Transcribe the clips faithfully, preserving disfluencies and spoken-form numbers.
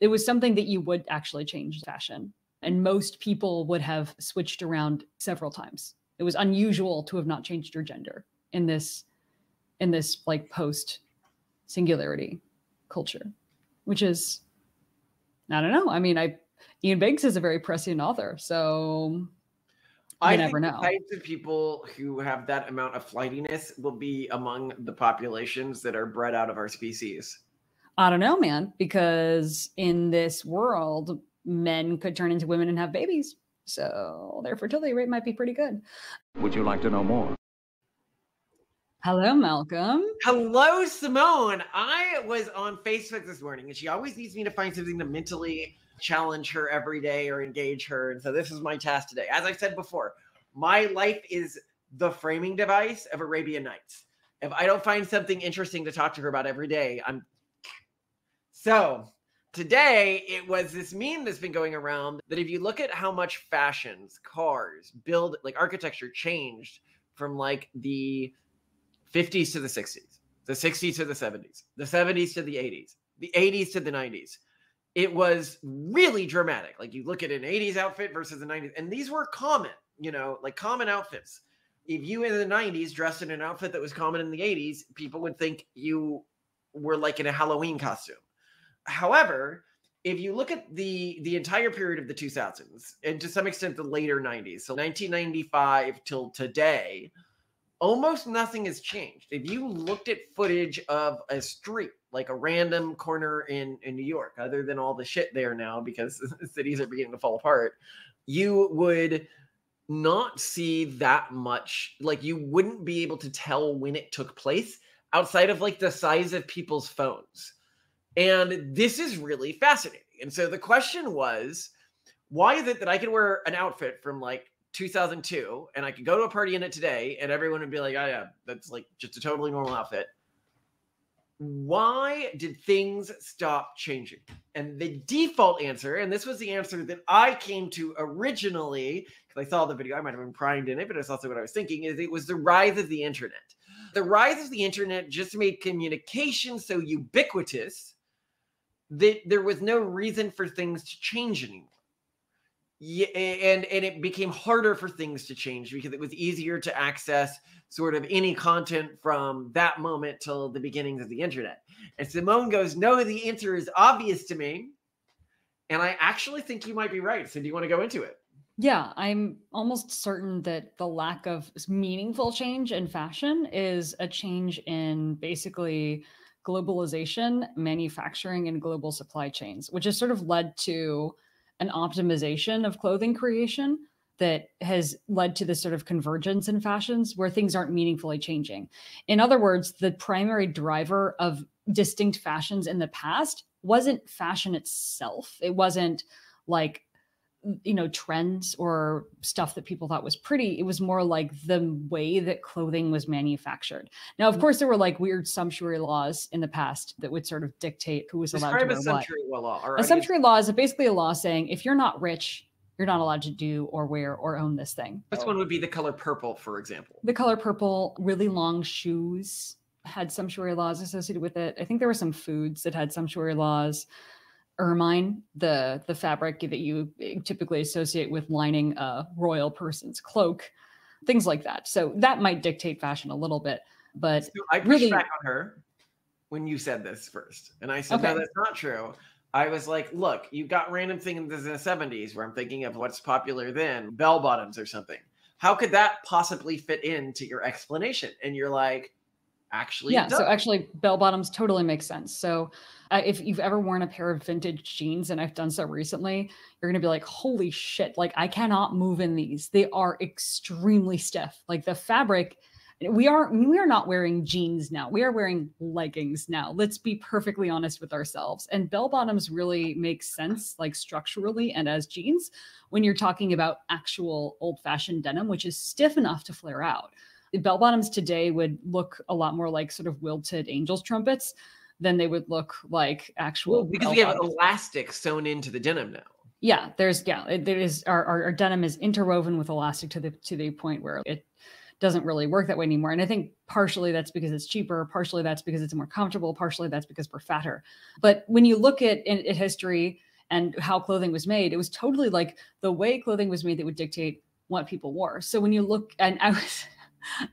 it was something that you would actually change fashion. And most people would have switched around several times. It was unusual to have not changed your gender in this, in this like post singularity culture, which is, I don't know. I mean, I, Ian Banks is a very prescient author, so I never know. I think the types of people who have that amount of flightiness will be among the populations that are bred out of our species. I don't know, man, because in this world, men could turn into women and have babies. So their fertility rate might be pretty good. Would you like to know more? Hello, Malcolm. Hello, Simone. I was on Facebook this morning, and she always needs me to find something to mentally challenge her every day or engage her. And so this is my task today. As I've said before, my life is the framing device of Arabian Nights. If I don't find something interesting to talk to her about every day, I'm... So today it was this meme that's been going around that if you look at how much fashions, cars, build, like architecture changed from like the fifties to the sixties, the sixties to the seventies, the seventies to the eighties, the eighties to the nineties. It was really dramatic. Like you look at an eighties outfit versus the nineties, and these were common, you know, like common outfits. If you in the nineties dressed in an outfit that was common in the eighties, people would think you were like in a Halloween costume. However, if you look at the, the entire period of the two thousands, and to some extent the later nineties, so nineteen ninety-five till today, almost nothing has changed. If you looked at footage of a street, like a random corner in, in New York, other than all the shit there now because cities are beginning to fall apart, you would not see that much. Like you wouldn't be able to tell when it took place outside of like the size of people's phones. And this is really fascinating. And so the question was, why is it that I could wear an outfit from like two thousand two and I could go to a party in it today and everyone would be like, oh yeah, that's like just a totally normal outfit. Why did things stop changing? And the default answer, and this was the answer that I came to originally, because I saw the video, I might've been primed in it, but it's also what I was thinking, is it was the rise of the internet. The rise of the internet just made communication so ubiquitous that there was no reason for things to change anymore. Yeah, and, and it became harder for things to change because it was easier to access sort of any content from that moment till the beginnings of the internet. And Simone goes, no, the answer is obvious to me. And I actually think you might be right. So do you want to go into it? Yeah, I'm almost certain that the lack of meaningful change in fashion is a change in basically globalization, manufacturing, and global supply chains, which has sort of led to an optimization of clothing creation that has led to this sort of convergence in fashions where things aren't meaningfully changing. In other words, the primary driver of distinct fashions in the past wasn't fashion itself. It wasn't like, you know, trends or stuff that people thought was pretty. It was more like the way that clothing was manufactured. Now, of course, there were like weird sumptuary laws in the past that would sort of dictate who was allowed to wear what. Describe a sumptuary law. A sumptuary law is basically a law saying if you're not rich, you're not allowed to do or wear or own this thing. This one would be the color purple, for example. The color purple, really long shoes had sumptuary laws associated with it. I think there were some foods that had sumptuary laws. Ermine, the the fabric that you typically associate with lining a royal person's cloak, things like that. So that might dictate fashion a little bit, but so I pushed really... back on her when you said this first, and I said, okay, no, that's not true. I was like, look, you got random things in the seventies where I'm thinking of what's popular then, bell bottoms or something. How could that possibly fit into your explanation? And you're like, actually, yeah. So actually, bell bottoms totally makes sense. So uh, if you've ever worn a pair of vintage jeans, and I've done so recently, you're going to be like, holy shit, like I cannot move in these. They are extremely stiff. Like the fabric, we are, we are not wearing jeans now. We are wearing leggings now. Let's be perfectly honest with ourselves. And bell bottoms really make sense, like structurally and as jeans, when you're talking about actual old fashioned denim, which is stiff enough to flare out. Bell bottoms today would look a lot more like sort of wilted angel's trumpets than they would look like actual. Well, because we have elastic sewn into the denim now. Yeah, there's yeah, there is our, our our denim is interwoven with elastic to the to the point where it doesn't really work that way anymore. And I think partially that's because it's cheaper, partially that's because it's more comfortable, partially that's because we're fatter. But when you look at, at history and how clothing was made, it was totally like the way clothing was made that would dictate what people wore. So when you look, and I was,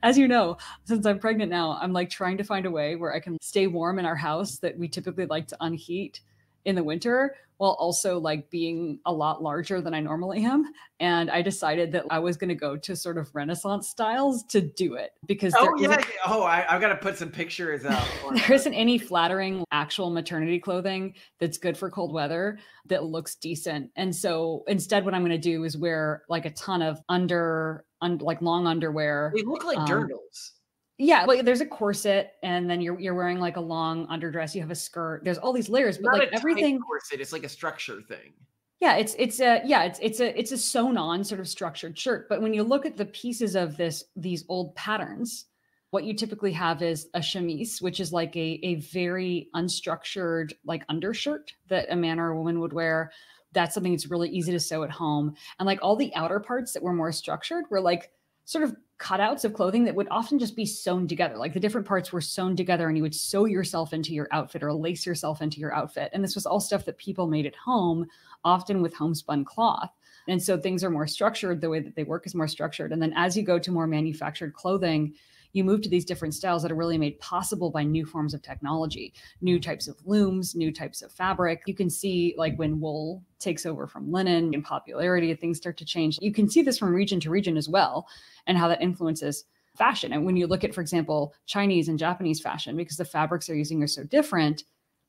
as you know, since I'm pregnant now, I'm like trying to find a way where I can stay warm in our house that we typically like to unheat in the winter, while also like being a lot larger than I normally am. And I decided that I was going to go to sort of Renaissance styles to do it, because oh yeah, yeah. oh I, I've got to put some pictures out. There isn't any flattering actual maternity clothing that's good for cold weather that looks decent. And so instead, what I'm going to do is wear like a ton of under, un, like long underwear. They look like um, dirndls. Yeah, like there's a corset, and then you're you're wearing like a long underdress. You have a skirt. There's all these layers, but like everything corset. It's like a structure thing. Yeah, it's it's a yeah, it's it's a it's a sewn on sort of structured shirt. But when you look at the pieces of this these old patterns, what you typically have is a chemise, which is like a a very unstructured like undershirt that a man or a woman would wear. That's something that's really easy to sew at home, and like all the outer parts that were more structured were like sort of cutouts of clothing that would often just be sewn together. Like the different parts were sewn together, and you would sew yourself into your outfit or lace yourself into your outfit. And this was all stuff that people made at home, often with homespun cloth. And so things are more structured. The way that they work is more structured. And then as you go to more manufactured clothing, you move to these different styles that are really made possible by new forms of technology, new types of looms, new types of fabric. You can see like when wool takes over from linen in popularity, things start to change. You can see this from region to region as well, and how that influences fashion. And when you look at, for example, Chinese and Japanese fashion, because the fabrics they're using are so different,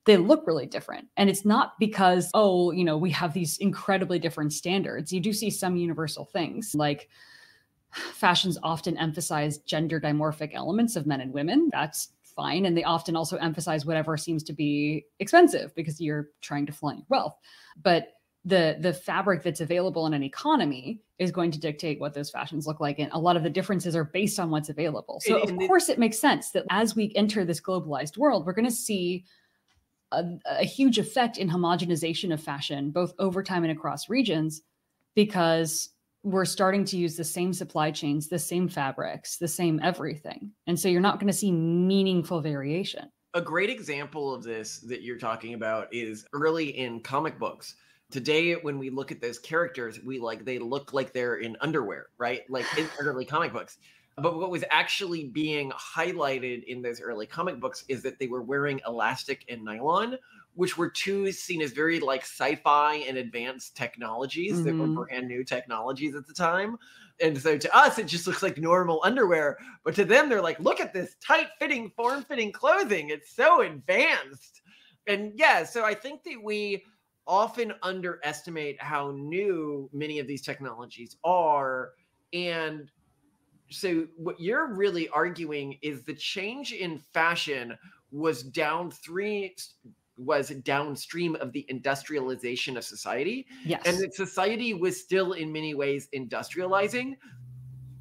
they look really different. And it's not because, oh, you know, we have these incredibly different standards. You do see some universal things, like fashions often emphasize gender dimorphic elements of men and women. That's fine. And they often also emphasize whatever seems to be expensive, because you're trying to flaunt your wealth. But the, the fabric that's available in an economy is going to dictate what those fashions look like. And a lot of the differences are based on what's available. So of course it makes sense that as we enter this globalized world, we're going to see a, a huge effect in homogenization of fashion, both over time and across regions, because we're starting to use the same supply chains, the same fabrics, the same everything. And so you're not going to see meaningful variation. A great example of this that you're talking about is early in comic books. Today, when we look at those characters, we like, they look like they're in underwear, right? Like in early comic books. But what was actually being highlighted in those early comic books is that they were wearing elastic and nylon, which were two seen as very like sci-fi and advanced technologies mm-hmm. that were brand new technologies at the time. And so to us, it just looks like normal underwear. But to them, they're like, look at this tight-fitting, form-fitting clothing. It's so advanced. And yeah, so I think that we often underestimate how new many of these technologies are. And so what you're really arguing is the change in fashion was down three... was downstream of the industrialization of society. Yes. And that society was still in many ways industrializing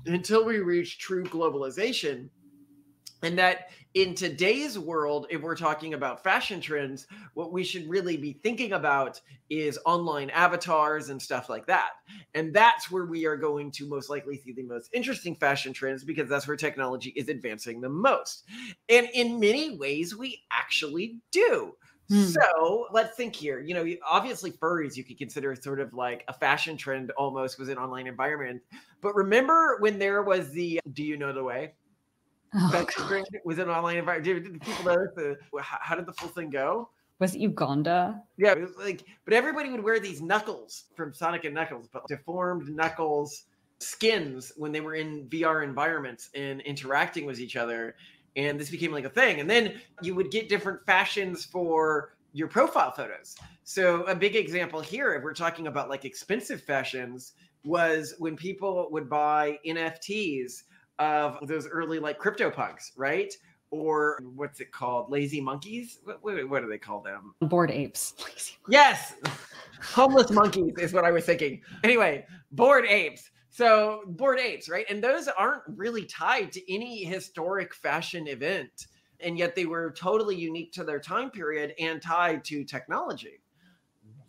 until we reach true globalization. And that in today's world, if we're talking about fashion trends, what we should really be thinking about is online avatars and stuff like that. And that's where we are going to most likely see the most interesting fashion trends, because that's where technology is advancing the most. And in many ways, we actually do. So let's think here, you know, obviously furries, you could consider sort of like a fashion trend almost, was an online environment. But remember when there was the, do you know the way? Oh, trend was an online environment. Did people notice the, how did the full thing go? Was it Uganda? Yeah, it was like, but everybody would wear these knuckles from Sonic and Knuckles, but deformed knuckles skins when they were in V R environments and interacting with each other. And this became like a thing. And then you would get different fashions for your profile photos. So a big example here, if we're talking about like expensive fashions, was when people would buy N F Ts of those early like Crypto Punks, right? Or what's it called? Lazy monkeys? What, what, what do they call them? Bored apes. Yes. Homeless monkeys is what I was thinking. Anyway, bored apes. So Bored Apes, right? And those aren't really tied to any historic fashion event. And yet they were totally unique to their time period and tied to technology.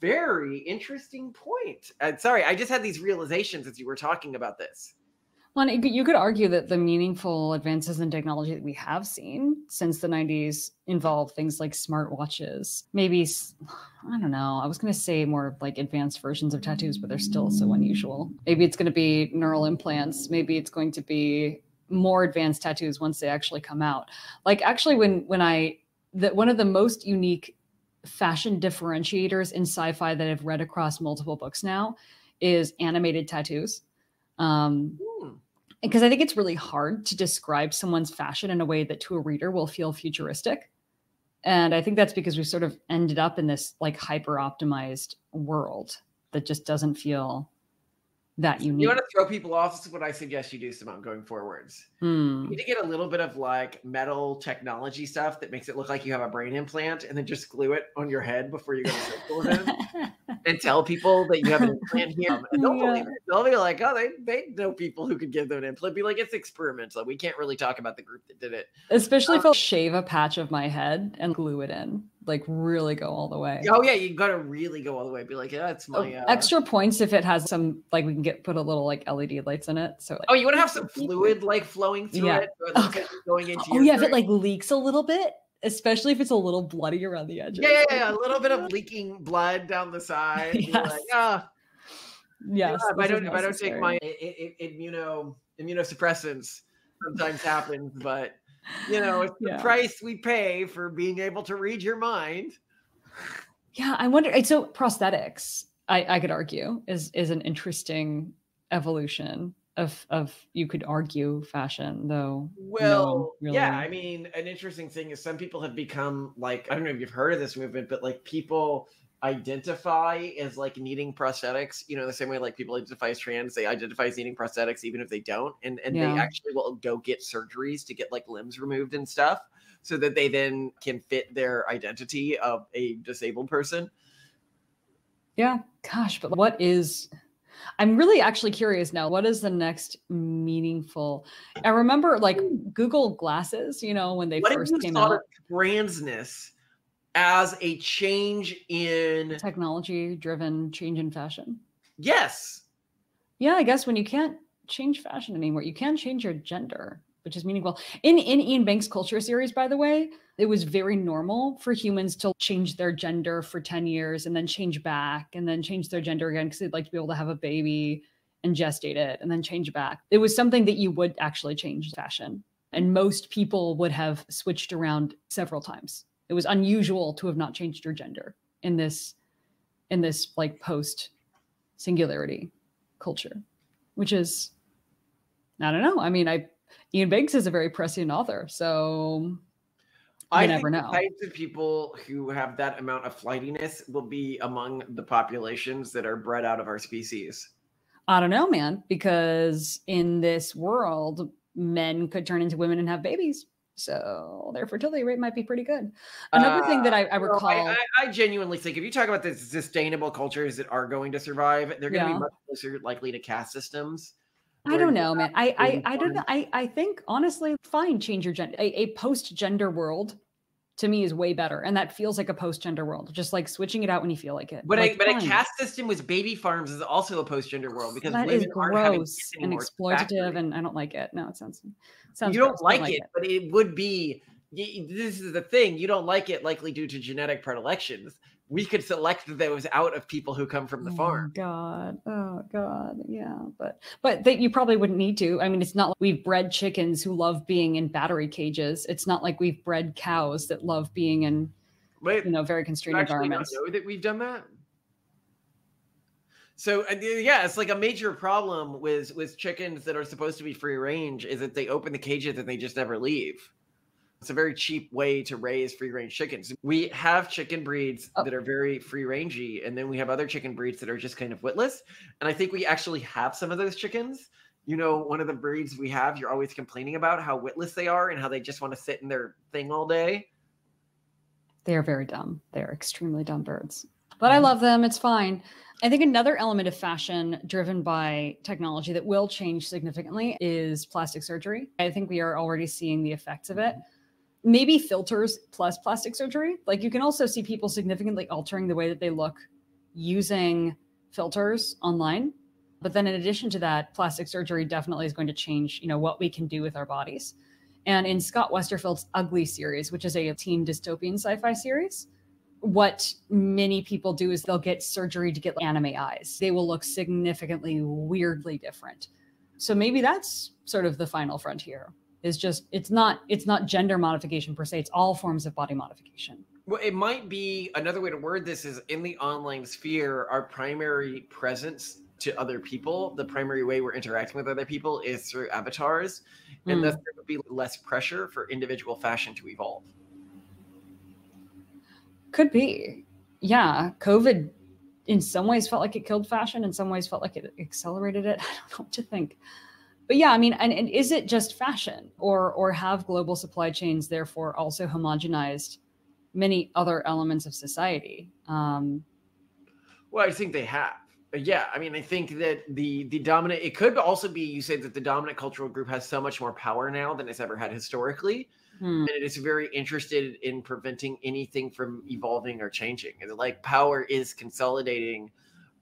Very interesting point. I'm sorry, I just had these realizations as you were talking about this. Well, you could argue that the meaningful advances in technology that we have seen since the nineties involve things like smartwatches. Maybe, I don't know, I was going to say more like advanced versions of tattoos, but they're still so unusual. Maybe it's going to be neural implants. Maybe it's going to be more advanced tattoos once they actually come out. Like actually when, when I, that one of the most unique fashion differentiators in sci-fi that I've read across multiple books now is animated tattoos. Um, because I think it's really hard to describe someone's fashion in a way that to a reader will feel futuristic. And I think that's because we sort of ended up in this like hyper-optimized world that just doesn't feel that unique. You want to throw people off? This is what I suggest you do, Simone, going forwards. Hmm. You need to get a little bit of like metal technology stuff that makes it look like you have a brain implant, and then just glue it on your head before you go to school with him, and tell people that you have an implant here. And they'll yeah. believe it. They'll be like, oh, they they know people who could give them an implant. Be like, it's experimental. We can't really talk about the group that did it. Especially um, if I'll shave a patch of my head and glue it in. Like really go all the way. Oh yeah, you gotta really go all the way. Be like, yeah, it's my uh... extra points if it has some like we can get put a little like L E D lights in it. So like, oh, you want to have some fluid like flowing through yeah. it, or okay. going into. Oh your yeah, throat. If it like leaks a little bit, especially if it's a little bloody around the edges. Yeah, yeah, yeah. A little bit of leaking blood down the side. Yes. You're like, oh. Yes. Yeah, if I don't, if I don't take my it, it, immuno immunosuppressants, sometimes happens, but. You know, it's the yeah. price we pay for being able to read your mind. Yeah, I wonder. So prosthetics, I, I could argue, is is an interesting evolution of of you could argue fashion, though. Well, no, really. Yeah, I mean, an interesting thing is some people have become like, I don't know if you've heard of this movement, but like people identify as like needing prosthetics, you know, the same way like people identify as trans, they identify as needing prosthetics even if they don't, and and yeah. they actually will go get surgeries to get like limbs removed and stuff so that they then can fit their identity of a disabled person. Yeah, gosh, but what is, I'm really actually curious now, what is the next meaningful? I remember like Google glasses, you know, when they what first came out. What if you thought of transness as a change in technology driven change in fashion? Yes. Yeah, I guess when you can't change fashion anymore, you can change your gender, which is meaningful. In in Ian Banks' Culture series, by the way, it was very normal for humans to change their gender for ten years and then change back and then change their gender again because they'd like to be able to have a baby and gestate it and then change back. It was something that you would actually change fashion. And most people would have switched around several times. It was unusual to have not changed your gender in this, in this like post singularity culture, which is, I don't know. I mean, I, Ian Banks is a very prescient author, so I never know. I think the types of people who have that amount of flightiness will be among the populations that are bred out of our species. I don't know, man, because in this world, men could turn into women and have babies. So their fertility rate might be pretty good. Another uh, thing that I, I recall. I, I, I genuinely think if you talk about the sustainable cultures that are going to survive, they're going to yeah. be much closer likely to caste systems. I don't know, man. I I, I don't know. I, I think honestly, fine, change your gender. A, a post-gender world to me is way better. And that feels like a post-gender world, just like switching it out when you feel like it. But, like, a, but a caste system with baby farms is also a post-gender world because that women is gross and exploitative, and I don't like it. No, it sounds, it sounds you gross. don't like, don't like it, it, but it would be, this is the thing, you don't like it likely due to genetic predilections. We could select those out of people who come from the oh farm. God, oh God, yeah. But but that you probably wouldn't need to. I mean, it's not like we've bred chickens who love being in battery cages. It's not like we've bred cows that love being in, Wait, you know, very constrained environments. Not know that we've done that. So yeah, it's like a major problem with with chickens that are supposed to be free range is that they open the cages and they just never leave. It's a very cheap way to raise free-range chickens. We have chicken breeds oh. that are very free-rangey, and then we have other chicken breeds that are just kind of witless. And I think we actually have some of those chickens. You know, one of the breeds we have, you're always complaining about how witless they are and how they just want to sit in their thing all day. They are very dumb. They are extremely dumb birds. But I love them. It's fine. I think another element of fashion driven by technology that will change significantly is plastic surgery. I think we are already seeing the effects of it. Maybe filters plus plastic surgery. Like you can also see people significantly altering the way that they look using filters online. But then in addition to that, plastic surgery definitely is going to change, you know, what we can do with our bodies. And in Scott Westerfeld's Ugly series, which is a teen dystopian sci-fi series, what many people do is they'll get surgery to get anime eyes. They will look significantly weirdly different. So maybe that's sort of the final frontier. Is just it's not it's not gender modification per se. It's all forms of body modification. Well, it might be another way to word this is in the online sphere, our primary presence to other people, the primary way we're interacting with other people is through avatars. Mm. And thus there would be less pressure for individual fashion to evolve. Could be. Yeah. COVID in some ways felt like it killed fashion. In some ways felt like it accelerated it. I don't know what to think. But yeah, I mean, and, and is it just fashion or, or have global supply chains therefore also homogenized many other elements of society? Um, well, I think they have. Yeah, I mean, I think that the the dominant, it could also be, you say that the dominant cultural group has so much more power now than it's ever had historically. Hmm. And it is very interested in preventing anything from evolving or changing. And like power is consolidating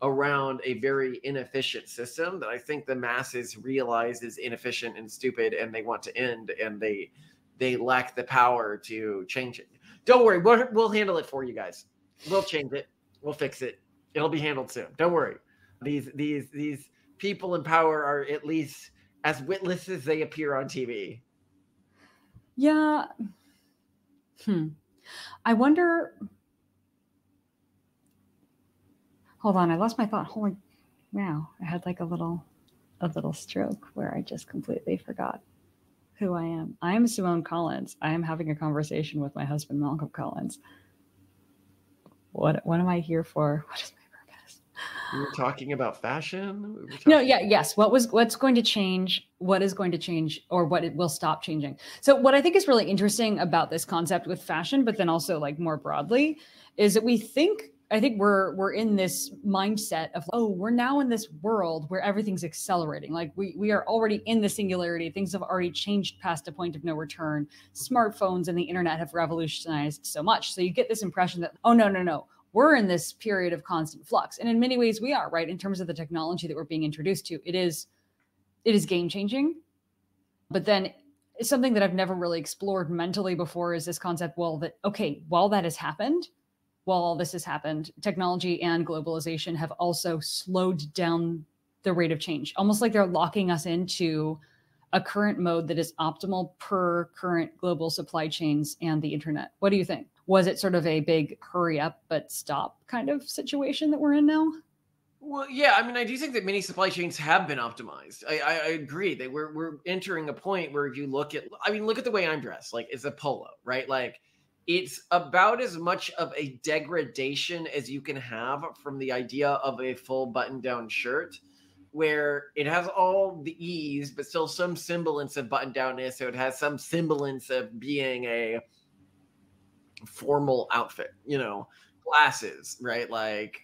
around a very inefficient system that I think the masses realize is inefficient and stupid and they want to end and they, they lack the power to change it. Don't worry, we'll, we'll handle it for you guys. We'll change it. We'll fix it. It'll be handled soon. Don't worry. These these these people in power are at least as witless as they appear on T V. Yeah. Hmm. I wonder. Hold on, I lost my thought. Holy wow. I had like a little a little stroke where I just completely forgot who I am. I am Simone Collins. I am having a conversation with my husband, Malcolm Collins. What what am I here for? What is my We were talking about fashion. We were talking no, yeah, yes. What was what's going to change? What is going to change, or what it will stop changing? So, what I think is really interesting about this concept with fashion, but then also like more broadly, is that we think I think we're we're in this mindset of oh, we're now in this world where everything's accelerating. Like we we are already in the singularity. Things have already changed past a point of no return. Smartphones and the internet have revolutionized so much. So you get this impression that oh no no no. we're in this period of constant flux. And in many ways we are, right? In terms of the technology that we're being introduced to, it is, it is game changing. But then something that I've never really explored mentally before is this concept, well, that, okay, while that has happened, while all this has happened, technology and globalization have also slowed down the rate of change, almost like they're locking us into a current mode that is optimal per current global supply chains and the internet. What do you think? Was it sort of a big hurry up but stop kind of situation that we're in now? Well, yeah, I mean, I do think that many supply chains have been optimized. I, I, I agree that we're, we're entering a point where you look at, I mean, look at the way I'm dressed, like it's a polo, right? Like it's about as much of a degradation as you can have from the idea of a full button down shirt where it has all the ease, but still some semblance of button downness. So it has some semblance of being a formal outfit, you know, glasses, right? Like,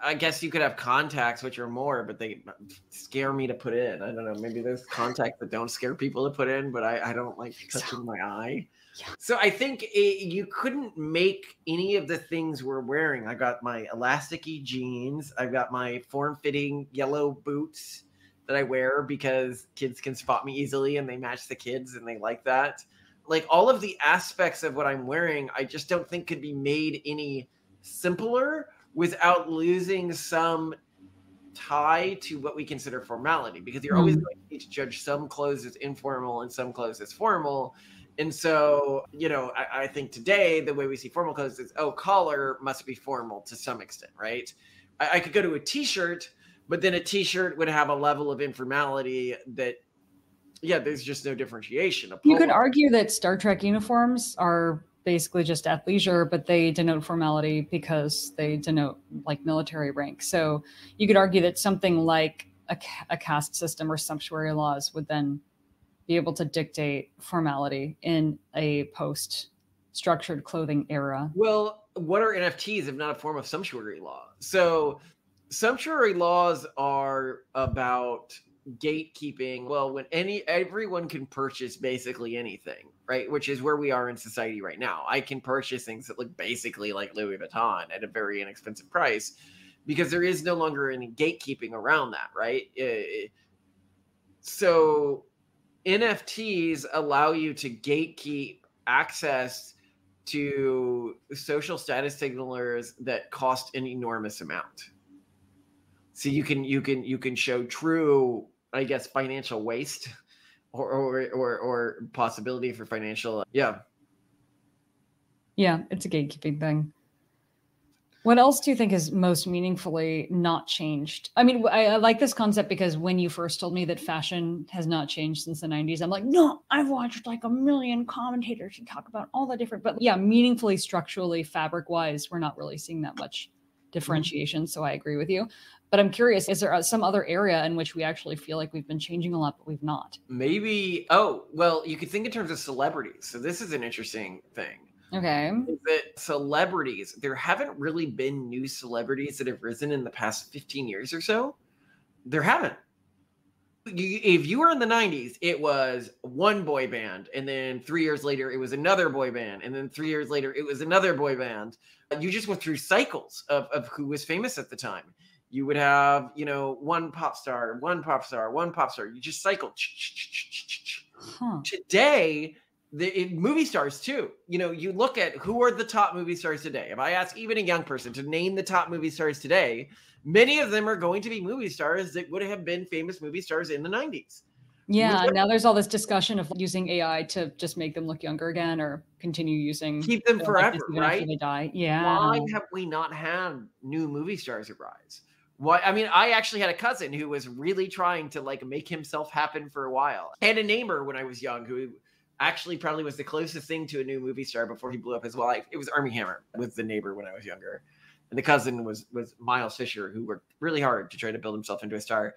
I guess you could have contacts, which are more, but they scare me to put in. I don't know. Maybe there's contacts that don't scare people to put in, but I, I don't like touching so, my eye. Yeah. So I think it, you couldn't make any of the things we're wearing. I got my elasticy jeans. I've got my form-fitting yellow boots that I wear because kids can spot me easily and they match the kids and they like that. Like all of the aspects of what I'm wearing, I just don't think could be made any simpler without losing some tie to what we consider formality, because you're always going to need to judge some clothes as informal and some clothes as formal. And so, you know, I, I think today the way we see formal clothes is, oh, collar must be formal to some extent, right? I, I could go to a t-shirt, but then a t-shirt would have a level of informality that yeah, there's just no differentiation. You could argue that Star Trek uniforms are basically just athleisure, but they denote formality because they denote like military rank. So you could argue that something like a, a caste system or sumptuary laws would then be able to dictate formality in a post-structured clothing era. Well, what are N F Ts if not a form of sumptuary law? So sumptuary laws are about gatekeeping. Well, when any everyone can purchase basically anything, right? Which is where we are in society right now. I can purchase things that look basically like Louis Vuitton at a very inexpensive price. because there is no longer any gatekeeping around that, right? It, so N F Ts allow you to gatekeep access to social status signalers that cost an enormous amount. So you can you can you can show true, I guess, financial waste or or or, or possibility for financial. Yeah. Yeah, it's a gatekeeping thing. What else do you think is most meaningfully not changed? I mean, I, I like this concept because when you first told me that fashion has not changed since the nineties, I'm like, no, I've watched like a million commentators who talk about all the different, but yeah, meaningfully, structurally, fabric-wise, we're not really seeing that much differentiation. So I agree with you. But I'm curious, is there some other area in which we actually feel like we've been changing a lot, but we've not? Maybe, oh, well, you could think in terms of celebrities. So this is an interesting thing. Okay. That celebrities, there haven't really been new celebrities that have risen in the past fifteen years or so. There haven't. If you were in the nineties, it was one boy band. And then three years later, it was another boy band. And then three years later, it was another boy band. You just went through cycles of, of who was famous at the time. You would have, you know, one pop star, one pop star, one pop star. You just cycled. Huh. Today... The, it, movie stars too. You know, you look at who are the top movie stars today. If I ask even a young person to name the top movie stars today, many of them are going to be movie stars that would have been famous movie stars in the nineties. Yeah, now there's all this discussion of using A I to just make them look younger again or continue using. Keep them forever, right? After they die. Yeah. Why have we not had new movie stars arise? Why? I mean, I actually had a cousin who was really trying to like make himself happen for a while. I had a neighbor when I was young who actually probably was the closest thing to a new movie star before he blew up his wife. It was Armie Hammer with The Neighbor when I was younger. And the cousin was was Miles Fisher, who worked really hard to try to build himself into a star.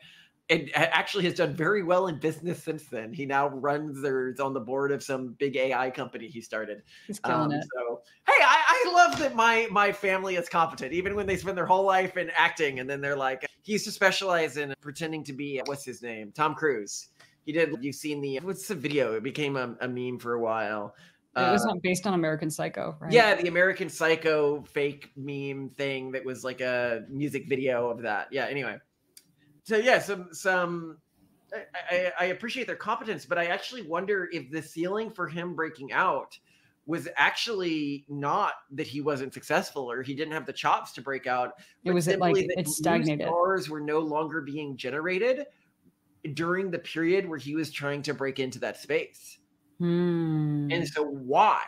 And actually has done very well in business since then. He now runs or is on the board of some big A I company he started. He's killing um, it. So, hey, I, I love that my my family is competent, even when they spend their whole life in acting. And then they're like, he used to specialize in pretending to be, what's his name? Tom Cruise. He did. You've seen the, what's the video? It became a, a meme for a while. It was uh, based on American Psycho, right? Yeah, the American Psycho fake meme thing that was like a music video of that. Yeah, anyway. So yeah, some, some I, I, I appreciate their competence, but I actually wonder if the ceiling for him breaking out was actually not that he wasn't successful or he didn't have the chops to break out. It was it like, it stagnated. Stars were no longer being generated during the period where he was trying to break into that space. Hmm. And so why?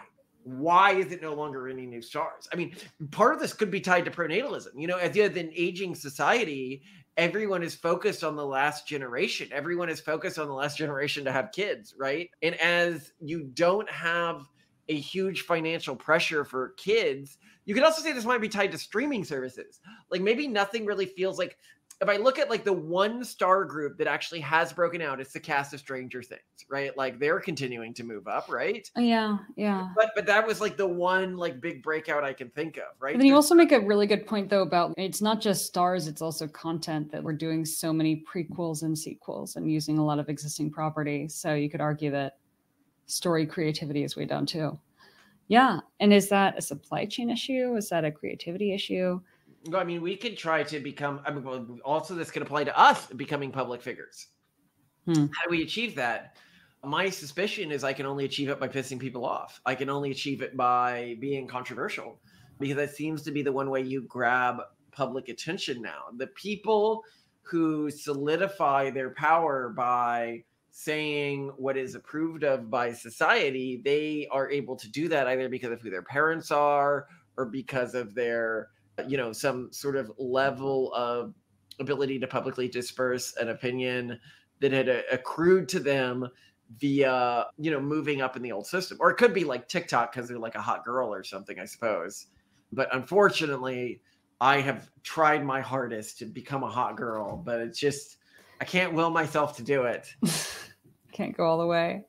Why is it no longer any new stars? I mean, part of this could be tied to pronatalism. You know, as you have an aging society, everyone is focused on the last generation. Everyone is focused on the last generation to have kids, right? And as you don't have a huge financial pressure for kids, you could also say this might be tied to streaming services. Like maybe nothing really feels like, if I look at like the one star group that actually has broken out, it's the cast of Stranger Things, right? Like they're continuing to move up, right? Yeah, yeah. But but that was like the one like big breakout I can think of, right? But then you also make a really good point though about it's not just stars, it's also content, that we're doing so many prequels and sequels and using a lot of existing property. So you could argue that story creativity is way down too. Yeah, and is that a supply chain issue? Is that a creativity issue? I mean, we could try to become, I mean, also this could apply to us becoming public figures. Hmm. How do we achieve that? My suspicion is I can only achieve it by pissing people off. I can only achieve it by being controversial because that seems to be the one way you grab public attention now. The people who solidify their power by saying what is approved of by society, they are able to do that either because of who their parents are or because of their, you know, some sort of level of ability to publicly disperse an opinion that had accrued to them via, you know, moving up in the old system. Or it could be like TikTok because they're like a hot girl or something, I suppose. But unfortunately, I have tried my hardest to become a hot girl, but it's just, I can't will myself to do it. Can't go all the way.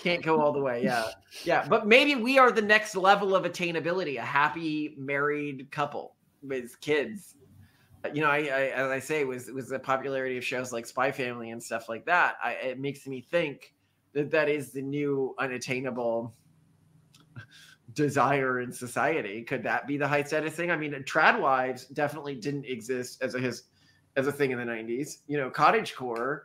Can't go all the way, yeah. Yeah, but maybe we are the next level of attainability, a happy married couple with kids. You know, I, I as I say, was was the popularity of shows like Spy Family and stuff like that. I, it makes me think that that is the new unattainable desire in society. Could that be the high status thing? I mean, trad wives definitely didn't exist as a his, as a thing in the nineties. You know, cottagecore.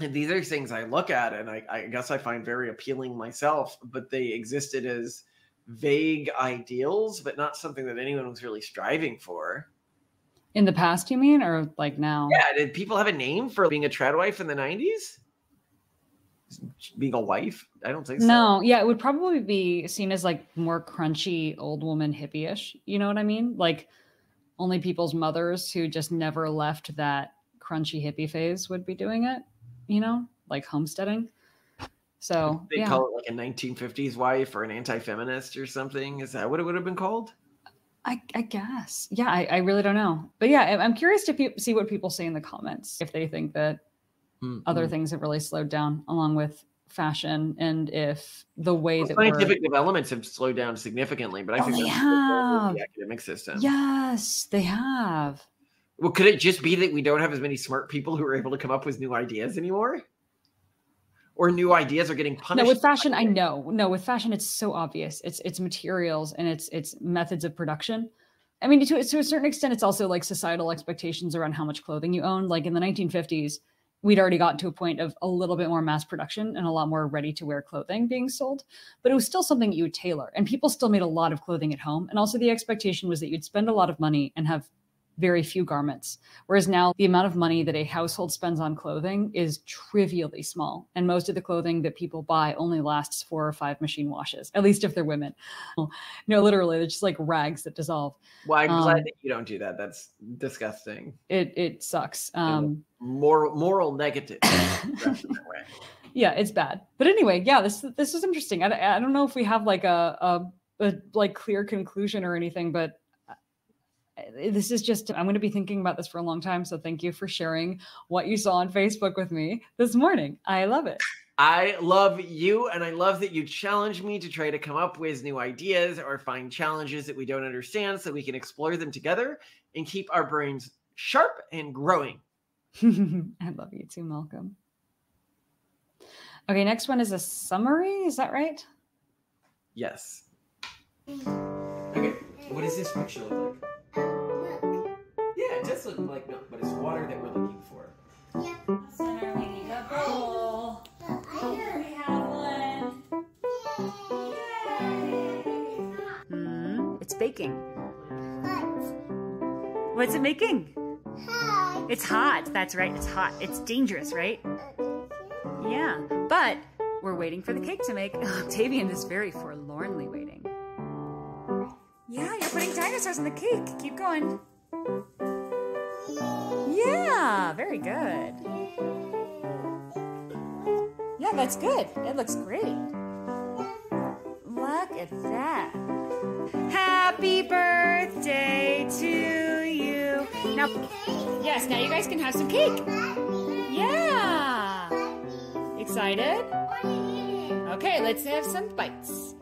And these are things I look at and I, I guess I find very appealing myself, but they existed as vague ideals, but not something that anyone was really striving for. In the past, you mean, or like now? Yeah, did people have a name for being a trad wife in the nineties? Being a wife? I don't think so. No, yeah, it would probably be seen as like more crunchy old woman hippie-ish. You know what I mean? Like only people's mothers who just never left that crunchy hippie phase would be doing it. You know, like homesteading. So they yeah. call it like a nineteen fifties wife or an anti-feminist or something. Is that what it would have been called? I, I guess. Yeah, I, I really don't know. But yeah, I'm curious to pe- see what people say in the comments, if they think that mm-hmm. other things have really slowed down along with fashion, and if the way well, that scientific we're... developments have slowed down significantly, but I oh, think they have. The academic system. Yes, they have. Well, could it just be that we don't have as many smart people who are able to come up with new ideas anymore? Or new ideas are getting punished? No, with fashion, I know. No, with fashion, it's so obvious. It's it's materials and it's it's methods of production. I mean, to, to a certain extent, it's also like societal expectations around how much clothing you own. Like in the nineteen fifties, we'd already gotten to a point of a little bit more mass production and a lot more ready-to-wear clothing being sold. But it was still something that you would tailor. And people still made a lot of clothing at home. And also the expectation was that you'd spend a lot of money and have very few garments. Whereas now the amount of money that a household spends on clothing is trivially small. And most of the clothing that people buy only lasts four or five machine washes, at least if they're women. No, literally, they're just like rags that dissolve. Well, I'm um, glad that you don't do that. That's disgusting. It it sucks. Um, moral, moral negative. Yeah, it's bad. But anyway, yeah, this this is interesting. I, I don't know if we have like a, a, a like clear conclusion or anything, but this is just, I'm going to be thinking about this for a long time. So thank you for sharing what you saw on Facebook with me this morning. I love it. I love you. And I love that you challenge me to try to come up with new ideas or find challenges that we don't understand so we can explore them together and keep our brains sharp and growing. I love you too, Malcolm. Okay. Next one is a summary. Is that right? Yes. Okay. What does this picture look like? It does look like milk, but it's water that we're looking for. Yep. So now we need a bowl. Here we have one. Yay! Mm, it's baking. What? What's it making? Hot. It's hot. That's right. It's hot. It's dangerous, right? Yeah. But we're waiting for the cake to make. Octavian is very forlornly waiting. Yeah, you're putting dinosaurs in the cake. Keep going. Yeah, very good. Yeah, that's good. It looks great. Look at that. Happy birthday to you. Now, yes, now you guys can have some cake. Yeah. Excited? Okay, let's have some bites.